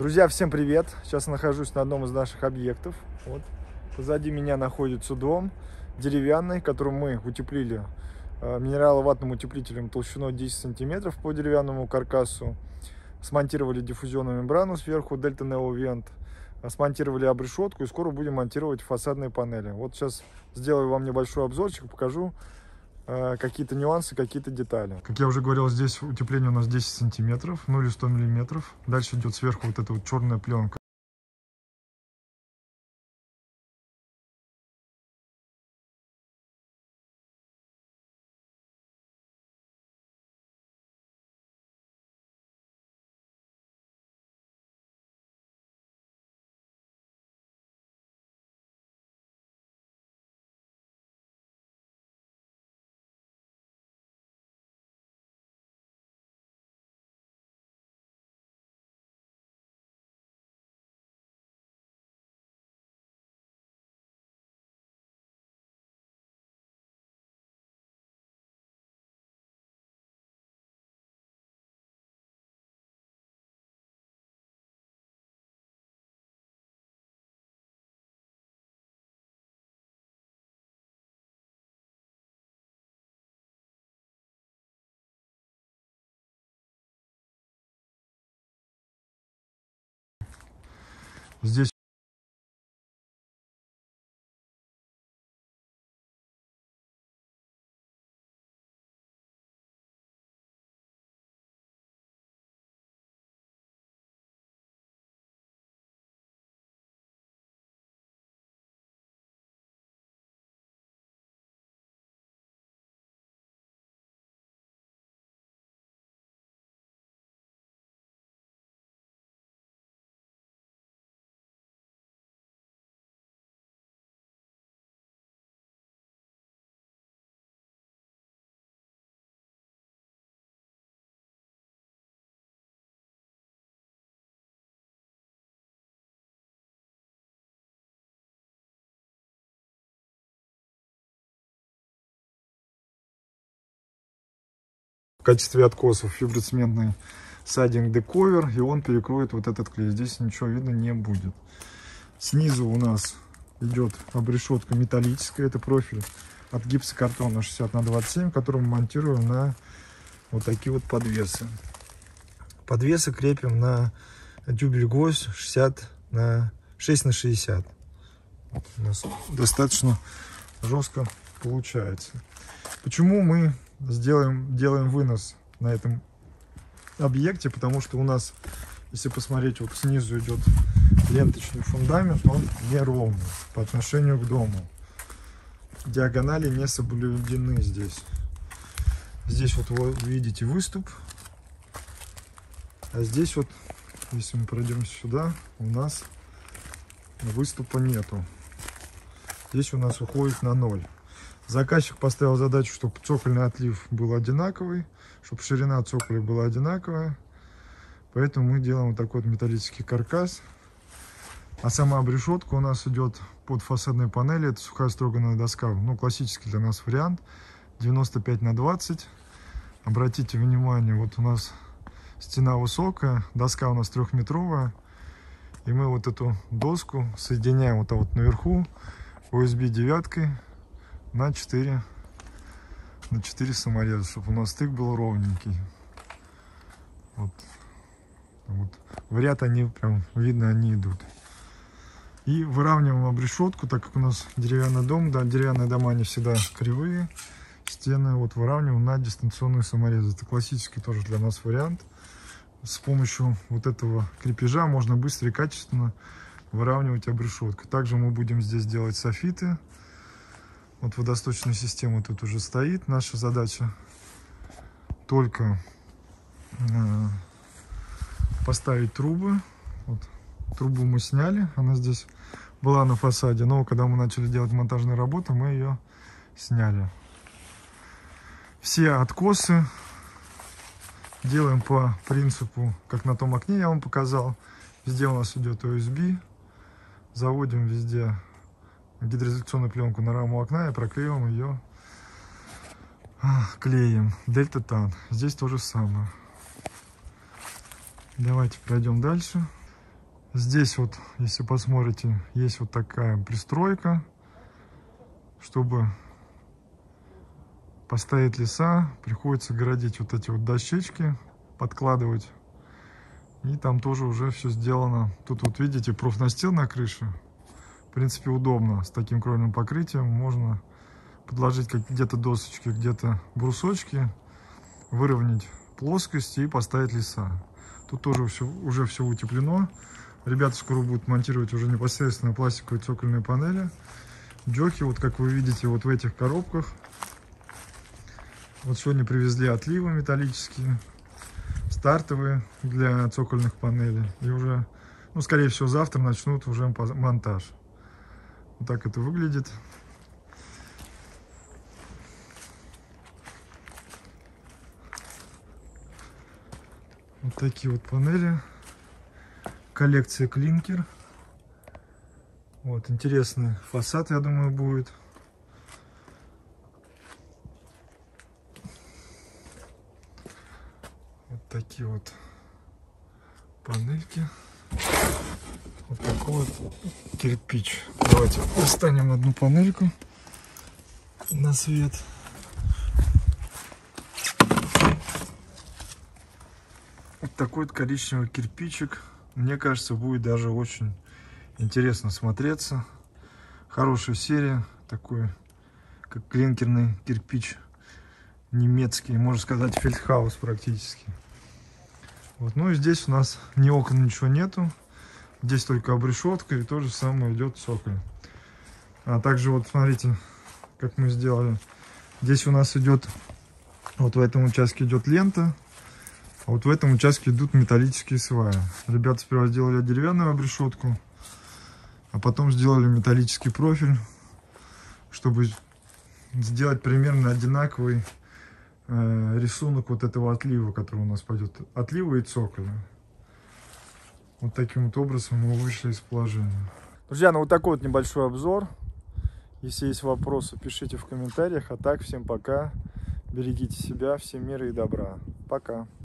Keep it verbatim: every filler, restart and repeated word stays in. Друзья, всем привет! Сейчас я нахожусь на одном из наших объектов. Вот. Позади меня находится дом деревянный, который мы утеплили минераловатным утеплителем толщиной десять сантиметров по деревянному каркасу. Смонтировали диффузионную мембрану сверху, Delta NeoVent. Смонтировали обрешетку и скоро будем монтировать фасадные панели. Вот сейчас сделаю вам небольшой обзорчик, покажу какие-то нюансы, какие-то детали. Как я уже говорил, здесь утепление у нас десять сантиметров, ну или сто миллиметров. Дальше идет сверху вот эта вот черная пленка. Здесь в качестве откосов фиброцементный сайдинг дековер, и он перекроет вот этот клей. Здесь ничего видно не будет. Снизу у нас идет обрешетка металлическая, это профиль от гипсокартона шестьдесят на двадцать семь, который мы монтируем на вот такие вот подвесы. Подвесы крепим на дюбель-гвоздь шестьдесят на шесть на шестьдесят. Вот у нас достаточно жестко получается. Почему мы Сделаем, делаем вынос на этом объекте, потому что у нас, если посмотреть, вот снизу идет ленточный фундамент, он неровный по отношению к дому. Диагонали не соблюдены здесь. Здесь вот вы видите выступ, а здесь вот, если мы пройдем сюда, у нас выступа нету. Здесь у нас уходит на ноль. Заказчик поставил задачу, чтобы цокольный отлив был одинаковый, чтобы ширина цоколя была одинаковая. Поэтому мы делаем вот такой вот металлический каркас. А сама обрешетка у нас идет под фасадной панели. Это сухая строганная доска. Ну, классический для нас вариант. девяносто пять на двадцать. Обратите внимание, вот у нас стена высокая, доска у нас трехметровая. И мы вот эту доску соединяем вот, вот наверху о эс би девяткой. На четыре, на четыре самореза, чтобы у нас стык был ровненький. Вот. Вот. В ряд они прям видно, они идут. И выравниваем обрешетку, так как у нас деревянный дом, да, деревянные дома не всегда кривые. Стены вот выравниваем на дистанционные саморезы. Это классический тоже для нас вариант. С помощью вот этого крепежа можно быстро и качественно выравнивать обрешетку. Также мы будем здесь делать софиты. Вот водосточная система тут уже стоит. Наша задача только э, поставить трубы. Вот, трубу мы сняли, она здесь была на фасаде, но когда мы начали делать монтажные работы, мы ее сняли. Все откосы делаем по принципу, как на том окне я вам показал. Везде у нас идет о эс би, заводим везде гидроизоляционную пленку на раму окна и проклеиваем ее клеем Дельта-тан. Здесь то же самое. Давайте пройдем дальше. Здесь вот, если посмотрите, есть вот такая пристройка, чтобы поставить леса, приходится городить вот эти вот дощечки, подкладывать. И там тоже уже все сделано. Тут вот видите, профнастил на крыше. В принципе, удобно. С таким кровельным покрытием можно подложить где-то досочки, где-то брусочки, выровнять плоскость и поставить леса. Тут тоже все, уже все утеплено. Ребята скоро будут монтировать уже непосредственно пластиковые цокольные панели. Джоки, вот как вы видите, вот в этих коробках. Вот сегодня привезли отливы металлические, стартовые для цокольных панелей. И уже, ну, скорее всего, завтра начнут уже монтаж. Вот так это выглядит. Вот такие вот панели. Коллекция клинкер. Вот, интересный фасад, я думаю, будет. Вот такие вот панельки. Вот такой вот кирпич. Давайте достанем одну панельку на свет. Вот такой вот коричневый кирпичик. Мне кажется, будет даже очень интересно смотреться. Хорошая серия. Такой, как клинкерный кирпич. Немецкий, можно сказать, фельдхаус практически. Вот. Ну и здесь у нас ни окон, ничего нету. Здесь только обрешетка, и то же самое идет цоколь. А также вот смотрите, как мы сделали. Здесь у нас идет, вот в этом участке идет лента, а вот в этом участке идут металлические сваи. Ребята сперва сделали деревянную обрешетку, а потом сделали металлический профиль, чтобы сделать примерно одинаковый рисунок вот этого отлива, который у нас пойдет. Отлива и цоколя. Вот таким вот образом мы вышли из положения. Друзья, ну вот такой вот небольшой обзор. Если есть вопросы, пишите в комментариях. А так, всем пока. Берегите себя. Всем мира и добра. Пока.